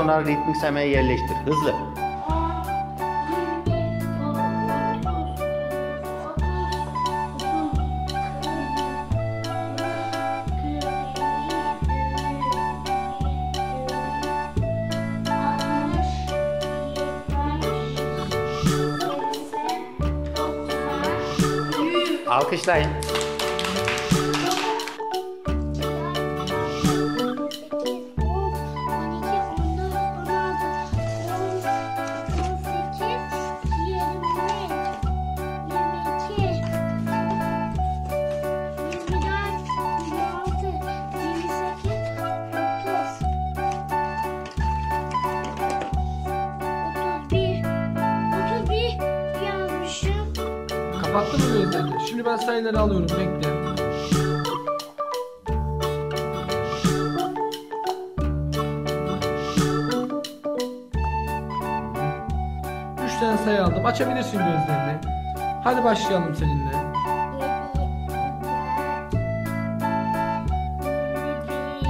sonra ritmik saymaya yerleştir. Hızlı. Alkışlayın. Kapattın mı gözlerini? Şimdi ben sayıları alıyorum. Bekle. Üç tane sayı aldım. Açabilirsin gözlerini. Hadi başlayalım seninle.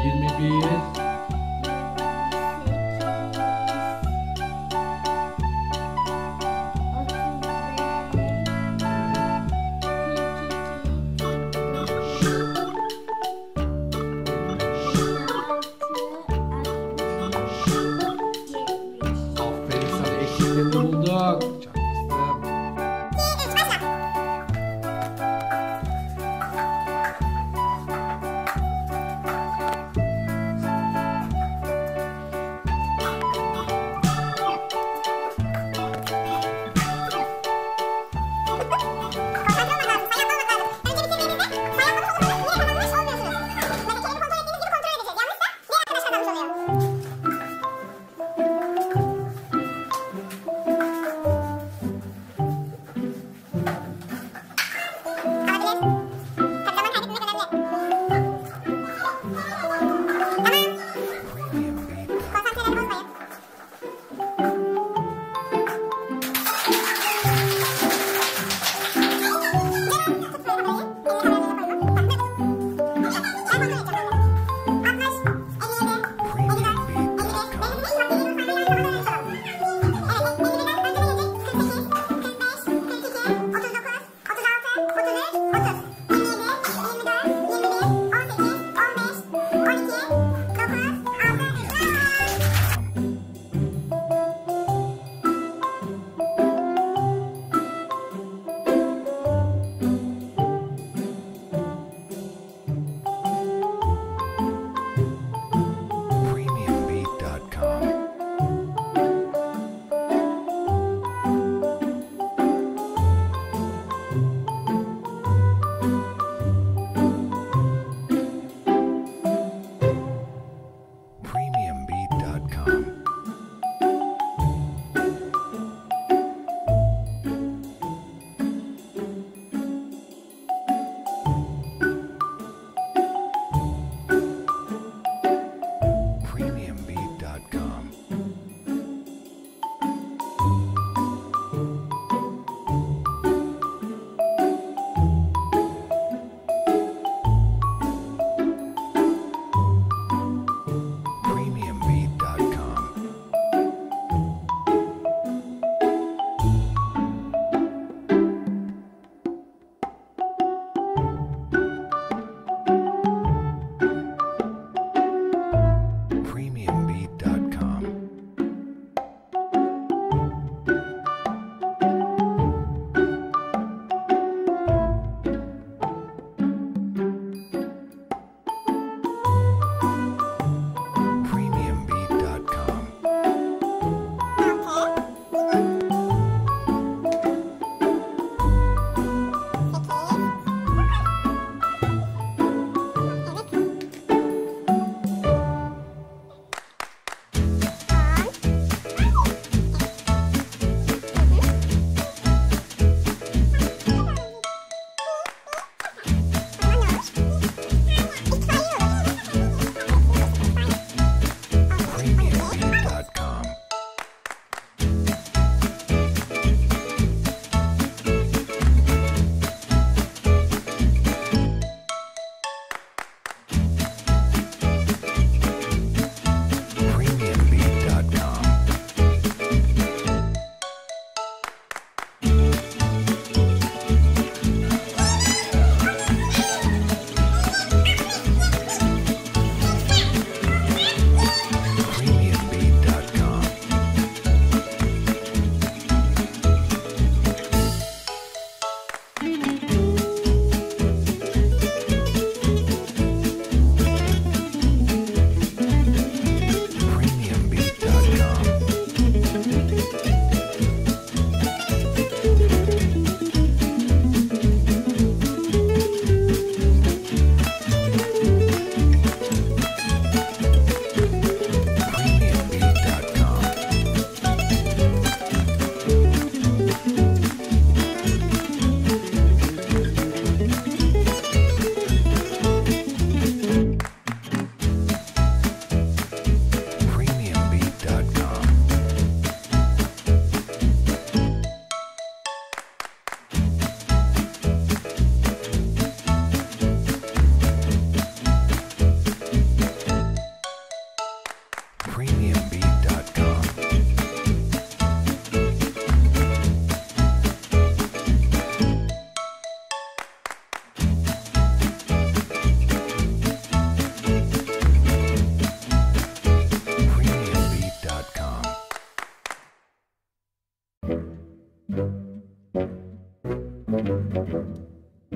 21 What is it?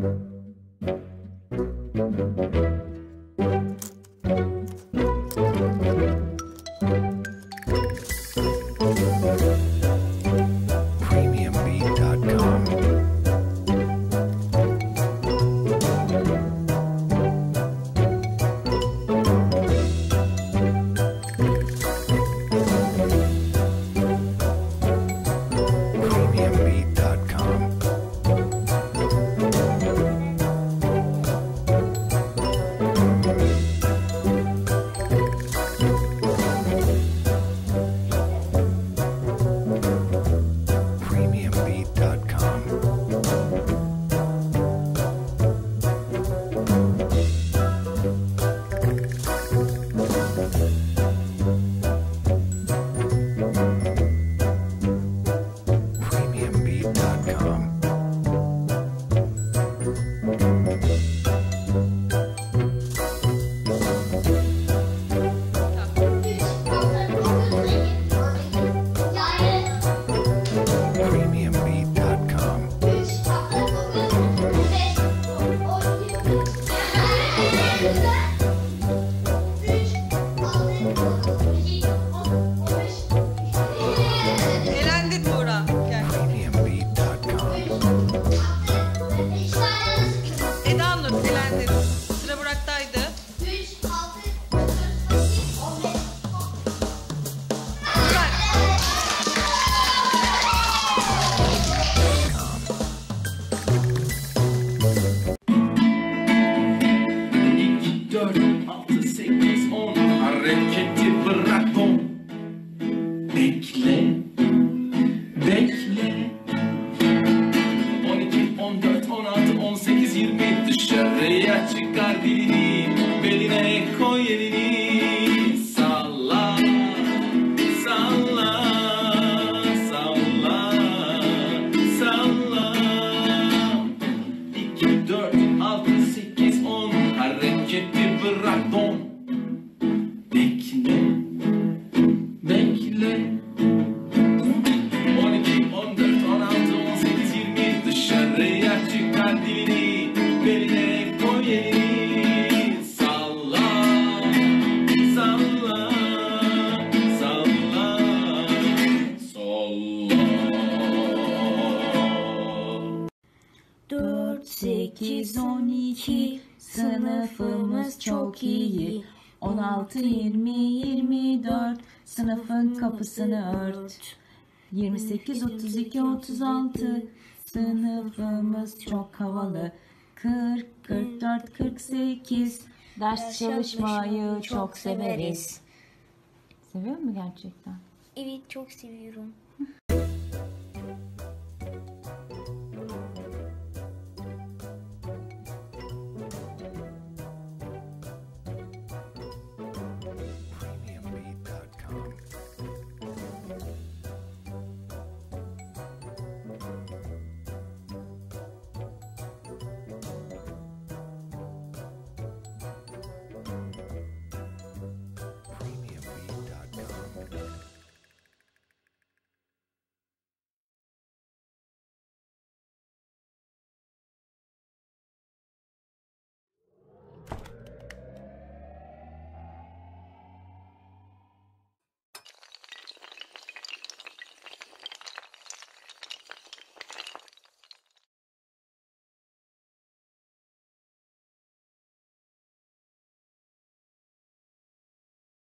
4, 8, 12 sınıfımız çok iyi. 16, 20, 24 sınıfın kapısını ört. 28, 32, 36 sınıfımız çok havalı. 40, 44, 48 ders çalışmayı çok severiz. Seviyor musun gerçekten? Evet, çok seviyorum.